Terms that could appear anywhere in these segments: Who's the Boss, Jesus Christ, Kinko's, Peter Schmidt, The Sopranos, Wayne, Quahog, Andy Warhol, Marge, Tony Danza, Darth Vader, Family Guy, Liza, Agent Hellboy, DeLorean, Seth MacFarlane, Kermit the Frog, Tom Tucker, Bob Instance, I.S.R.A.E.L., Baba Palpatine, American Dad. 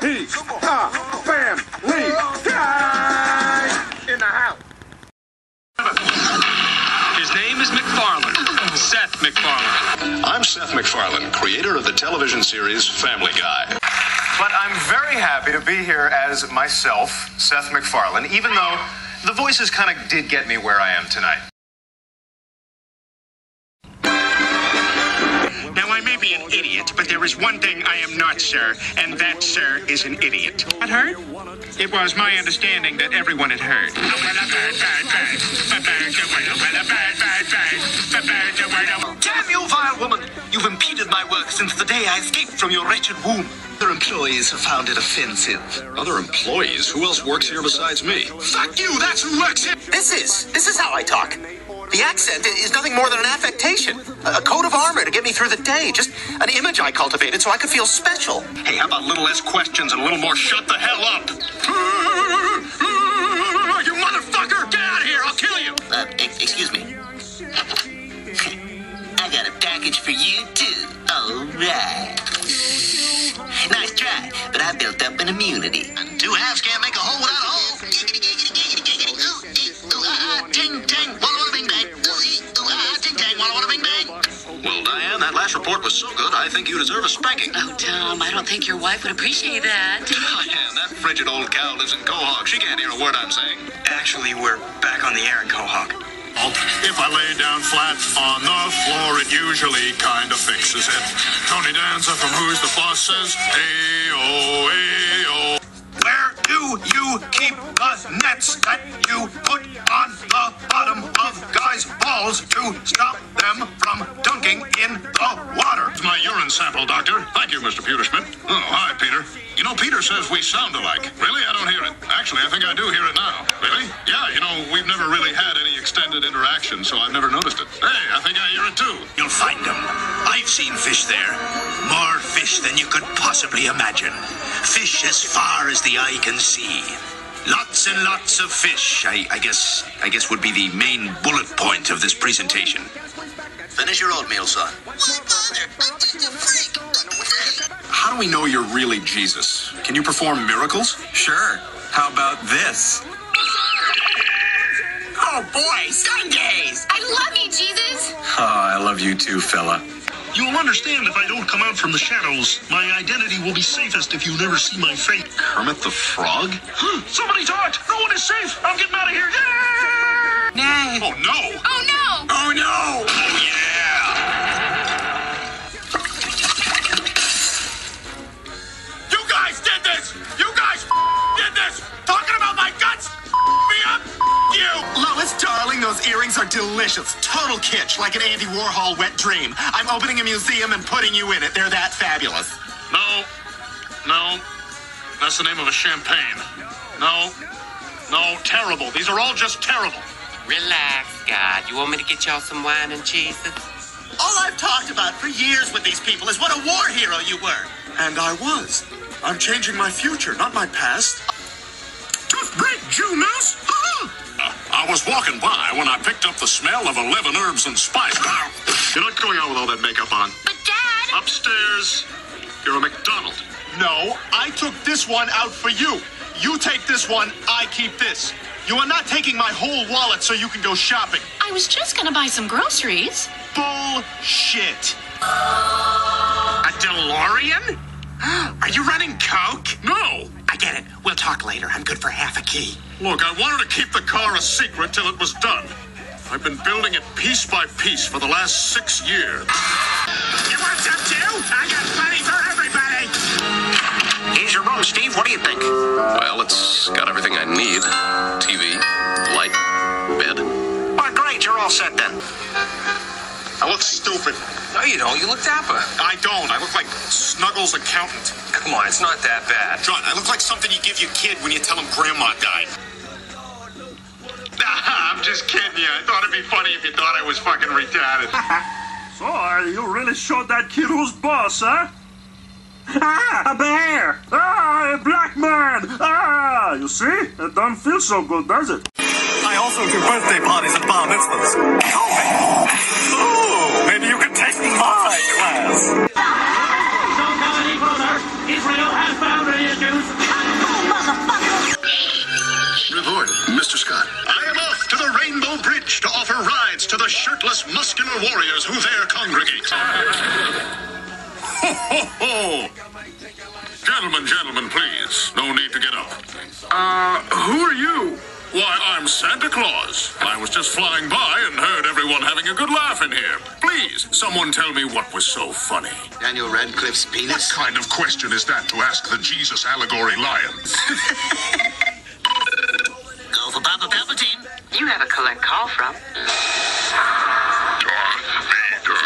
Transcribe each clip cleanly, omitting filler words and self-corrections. Family Guy in the house. His name is MacFarlane. Seth MacFarlane. I'm Seth MacFarlane, creator of the television series Family Guy. But I'm very happy to be here as myself, Seth MacFarlane, even though the voices kind of did get me where I am tonight. Be an idiot, but there is one thing I am not, sir, and that, sir, is an idiot. That heard? It was my understanding that everyone had heard. Damn you, vile woman! You've impeded my work since the day I escaped from your wretched womb. Other employees have found it offensive. Other employees? Who else works here besides me? Fuck you! That's who works here! This is how I talk. The accent is nothing more than an affectation, a coat of armor to get me through the day, just an image I cultivated so I could feel special. Hey, how about a little less questions and a little more shut the hell up? You motherfucker, get out of here, I'll kill you! Excuse me. I got a package for you, too. All right. Nice try, but I built up an immunity. And two halves can't make a whole without a whole. Ding, ding, well, Diane, that last report was so good, I think you deserve a spanking. Oh, Tom, I don't think your wife would appreciate that. Diane, that frigid old cow lives in Quahog. She can't hear a word I'm saying. Actually, we're back on the air in Quahog. If I lay down flat on the floor, it usually kind of fixes it. Tony Danza from Who's the Boss says, "Ayo, ayo." Where do you keep the nets that you put on the bottom of guys' balls to stop them from dunking in the water? It's my urine sample, Doctor. Thank you, Mr. Peter Schmidt. Oh, hi, Peter. You know, Peter says we sound alike. Really? I don't hear it. Actually, I think I do hear it now. Really? Yeah, you know, we've never really had any extended interaction, so I've never noticed it. Hey, I think I hear it, too. You'll find them. I've seen fish there. More fish than you could possibly imagine. Fish as far as the eye can see. Lots and lots of fish, I guess would be the main bullet point of this presentation. Finish your oatmeal, son. Why bother? I'm just a freak. How do we know you're really Jesus? Can you perform miracles? Sure. How about this? Oh, boy, Sundays! I love you, Jesus! Oh, I love you too, fella. You'll understand if I don't come out from the shadows. My identity will be safest if you never see my fate. Kermit the Frog? Somebody talked! No one is safe! I'm getting out of here! Yeah! No. Oh, no! Oh, no! Oh, no! Oh, yeah! You guys did this! You guys did this! Talking about my guts! Me up! You! Lois, darling, those earrings are delicious. Total kitsch, like an Andy Warhol wet dream. I'm opening a museum and putting you in it. They're that fabulous. No. No. That's the name of a champagne. No. No, terrible. These are all just terrible. Relax, God. You want me to get y'all some wine and cheese? All I've talked about for years with these people is what a war hero you were. And I was. I'm changing my future, not my past. Tough break, Jew mouse. I was walking by when I picked up the smell of 11 herbs and spice. You're not going on with all that makeup on. But, Dad! Upstairs, you're a McDonald. No, I took this one out for you. You take this one, I keep this. You are not taking my whole wallet so you can go shopping. I was just gonna buy some groceries. Bullshit. A DeLorean? Are you running coke? No. I get it. We'll talk later. I'm good for half a key. Look, I wanted to keep the car a secret till it was done. I've been building it piece by piece for the last 6 years. You want some too? I got plenty for everybody. Here's your room, Steve. What do you think? Well, it's got everything I need. TV, light, bed. Well, great. You're all set then. I look stupid. No, you don't. You look dapper. I don't. I look like Snuggles' accountant. Come on, it's not that bad. John, I look like something you give your kid when you tell him Grandma died. Nah, I'm just kidding you. I thought it'd be funny if you thought I was fucking retarded. So, you really showed that kid who's boss, huh? Ah, a bear! Ah, a black man! Ah, you see? It don't feel so good, does it? I also do birthday parties at Bob Instance. Oh, maybe you can take my class. Some comedy brother, Israel has boundary issues. inner warriors who there congregate. Ho, ho, ho! Gentlemen, gentlemen, please. No need to get up. Who are you? Why, I'm Santa Claus. I was just flying by and heard everyone having a good laugh in here. Please, someone tell me what was so funny. Daniel Radcliffe's penis? What kind of question is that to ask the Jesus allegory lions? Go for Baba Palpatine. You have a collect call from Darth Vader.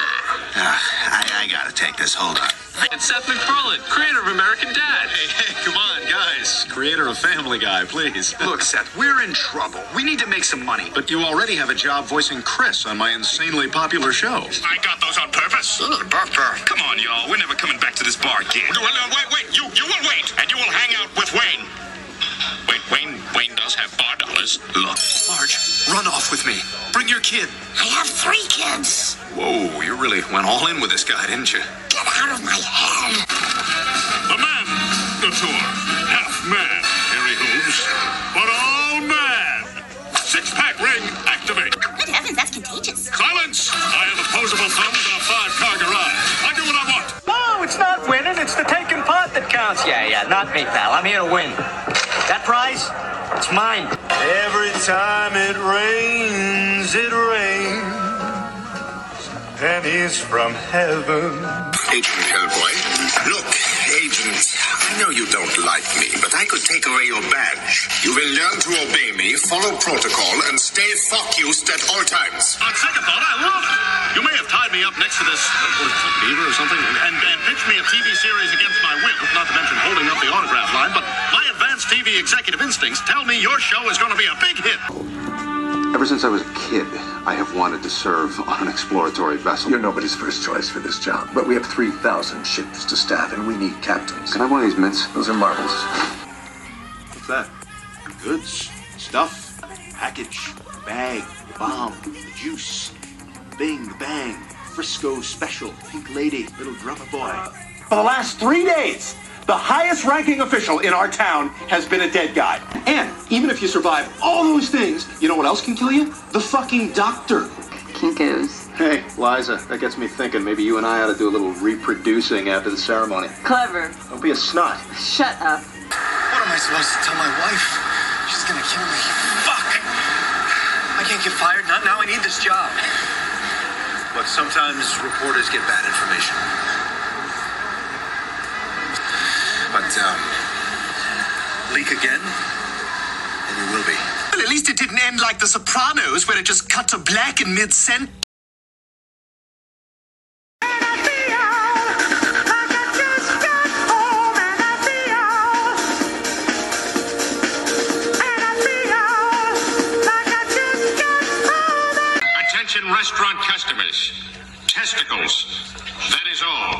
I gotta take this. Hold on. It's Seth MacFarlane, creator of American Dad. Hey, come on, guys. Creator of Family Guy, please. Look, Seth, we're in trouble. We need to make some money. But you already have a job voicing Chris on my insanely popular show. I got those on purpose. Come on, y'all. We're never coming back to this bar again. Wait. You will wait, and you will hang out with Wayne. Wait, Wayne does have bar dollars. Look. Marge, run off with me. Bring your kid. I have 3 kids. Whoa, you really went all in with this guy, didn't you? Get out of my head. The man, the tour, half man, hairy hooves, but all man. 6-pack ring, activate. Oh, good heavens, that's contagious. Silence! I have opposable thumbs on a 5-car garage. I do what I want. No, it's not winning, it's the taking part that counts. Yeah, not me, pal. I'm here to win. That prize, it's mine. Every time it rains, it rains. Pennies from heaven. Agent Hellboy. Look, Agent, I know you don't like me, but I could take away your badge. You will learn to obey me, follow protocol, and stay fuck-used at all times. On second thought, I love it. You may have tied me up next to this beaver or something and pitched me a TV series against my will, not to mention holding up the autograph line, but my advanced TV executive instincts tell me your show is going to be a big hit. Ever since I was a kid, I have wanted to serve on an exploratory vessel. You're nobody's first choice for this job, but we have 3,000 ships to staff, and we need captains. Can I have one of these mints? Those are marbles. What's that? Goods, stuff, package, bag, bomb, juice, bing, bang, Frisco special, pink lady, little drummer boy. For the last 3 days, the highest ranking official in our town has been a dead guy. And even if you survive all those things, you know what else can kill you? The fucking doctor. Kinko's. Hey, Liza, that gets me thinking. Maybe you and I ought to do a little reproducing after the ceremony. Clever. Don't be a snot. Shut up. What am I supposed to tell my wife? She's gonna kill me. Fuck! I can't get fired. Not now. I need this job. Look, sometimes reporters get bad information. But, leak again, and you will be. Well, at least it didn't end like The Sopranos, where it just cut to black in mid-sentence. Attention restaurant customers. Testicles. That is all.